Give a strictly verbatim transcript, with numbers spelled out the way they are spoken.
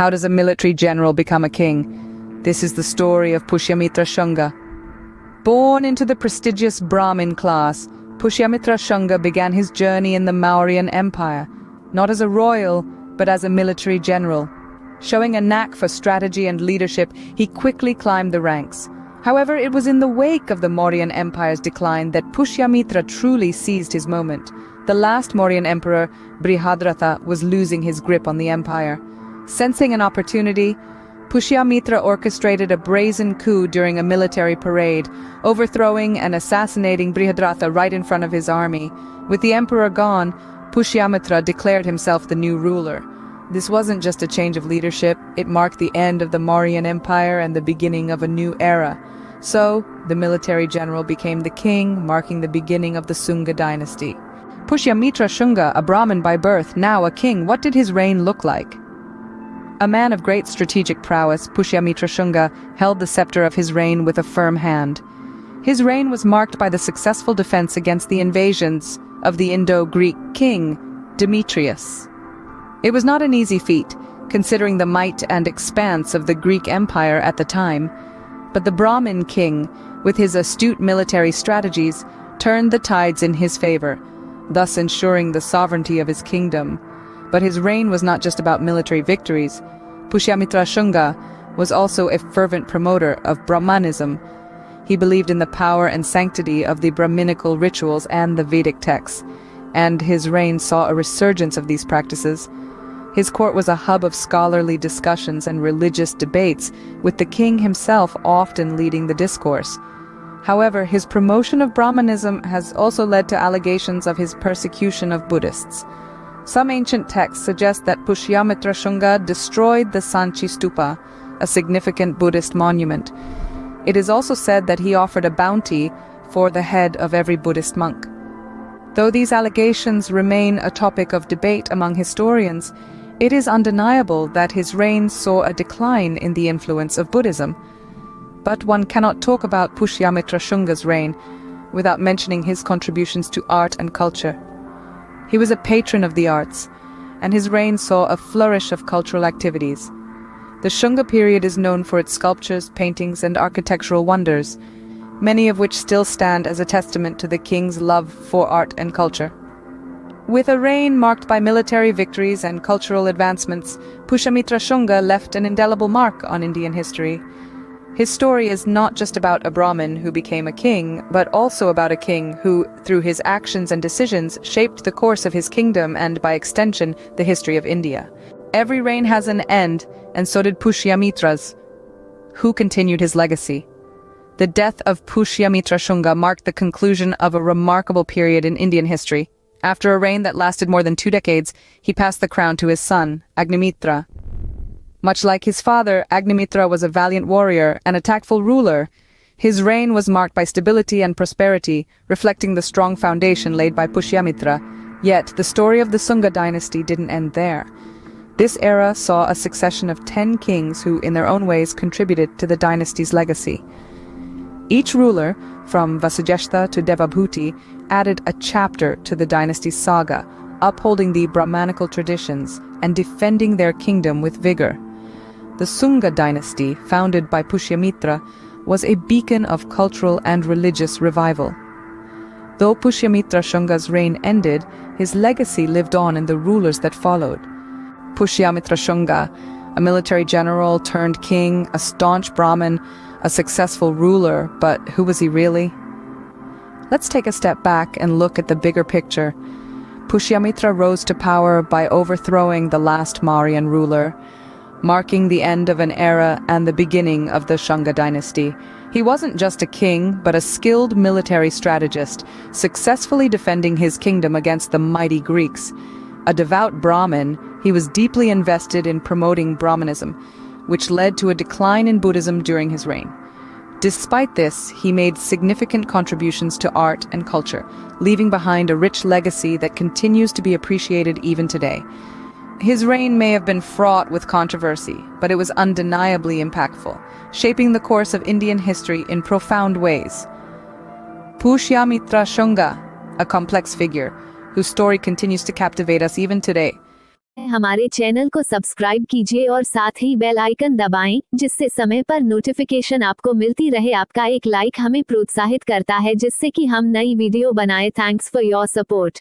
How does a military general become a king? This is the story of Pushyamitra Shunga. Born into the prestigious Brahmin class, Pushyamitra Shunga began his journey in the Mauryan Empire, not as a royal, but as a military general. Showing a knack for strategy and leadership, he quickly climbed the ranks. However, it was in the wake of the Mauryan Empire's decline that Pushyamitra truly seized his moment. The last Mauryan emperor, Brihadratha, was losing his grip on the empire. Sensing an opportunity, Pushyamitra orchestrated a brazen coup during a military parade, overthrowing and assassinating Brihadratha right in front of his army. With the emperor gone, Pushyamitra declared himself the new ruler. This wasn't just a change of leadership, it marked the end of the Mauryan Empire and the beginning of a new era. So, the military general became the king, marking the beginning of the Shunga dynasty. Pushyamitra Shunga, a Brahmin by birth, now a king, what did his reign look like? A man of great strategic prowess, Pushyamitra Shunga held the scepter of his reign with a firm hand. His reign was marked by the successful defense against the invasions of the Indo-Greek king, Demetrius. It was not an easy feat, considering the might and expanse of the Greek Empire at the time, but the Brahmin king, with his astute military strategies, turned the tides in his favor, thus ensuring the sovereignty of his kingdom. But his reign was not just about military victories. Pushyamitra Shunga was also a fervent promoter of Brahmanism. He believed in the power and sanctity of the Brahminical rituals and the Vedic texts, and his reign saw a resurgence of these practices. His court was a hub of scholarly discussions and religious debates, with the king himself often leading the discourse. However, his promotion of Brahmanism has also led to allegations of his persecution of Buddhists. Some ancient texts suggest that Pushyamitra Shunga destroyed the Sanchi Stupa, a significant Buddhist monument. It is also said that he offered a bounty for the head of every Buddhist monk. Though these allegations remain a topic of debate among historians, it is undeniable that his reign saw a decline in the influence of Buddhism. But one cannot talk about Pushyamitra Shunga's reign without mentioning his contributions to art and culture. He was a patron of the arts, and his reign saw a flourish of cultural activities. The Shunga period is known for its sculptures, paintings, and architectural wonders, many of which still stand as a testament to the king's love for art and culture. With a reign marked by military victories and cultural advancements, Pushyamitra Shunga left an indelible mark on Indian history. His story is not just about a Brahmin who became a king, but also about a king who, through his actions and decisions, shaped the course of his kingdom and, by extension, the history of India. Every reign has an end, and so did Pushyamitra's, who continued his legacy. The death of Pushyamitra Shunga marked the conclusion of a remarkable period in Indian history. After a reign that lasted more than two decades, he passed the crown to his son, Agnimitra. Much like his father, Agnimitra was a valiant warrior and a tactful ruler. His reign was marked by stability and prosperity, reflecting the strong foundation laid by Pushyamitra. Yet, the story of the Shunga dynasty didn't end there. This era saw a succession of ten kings who, in their own ways, contributed to the dynasty's legacy. Each ruler, from Vasishtha to Devabhuti, added a chapter to the dynasty's saga, upholding the Brahmanical traditions and defending their kingdom with vigor. The Shunga dynasty, founded by Pushyamitra, was a beacon of cultural and religious revival. Though Pushyamitra Shunga's reign ended, his legacy lived on in the rulers that followed. Pushyamitra Shunga, a military general turned king, a staunch Brahmin, a successful ruler, but who was he really? Let's take a step back and look at the bigger picture. Pushyamitra rose to power by overthrowing the last Mauryan ruler, marking the end of an era and the beginning of the Shunga dynasty. He wasn't just a king, but a skilled military strategist, successfully defending his kingdom against the mighty Greeks. A devout Brahmin, he was deeply invested in promoting Brahmanism, which led to a decline in Buddhism during his reign. Despite this, he made significant contributions to art and culture, leaving behind a rich legacy that continues to be appreciated even today. His reign may have been fraught with controversy, but it was undeniably impactful, shaping the course of Indian history in profound ways. Pushyamitra Shunga, a complex figure, whose story continues to captivate us even today. हमारे channel को subscribe कीजिए और साथ ही bell icon दबाएं, जिससे समय पर notification आपको मिलती रहे। आपका एक लाइक हमें प्रोत्साहित करता है, जिससे कि हम नई वीडियो बनाएं। Thanks for your support.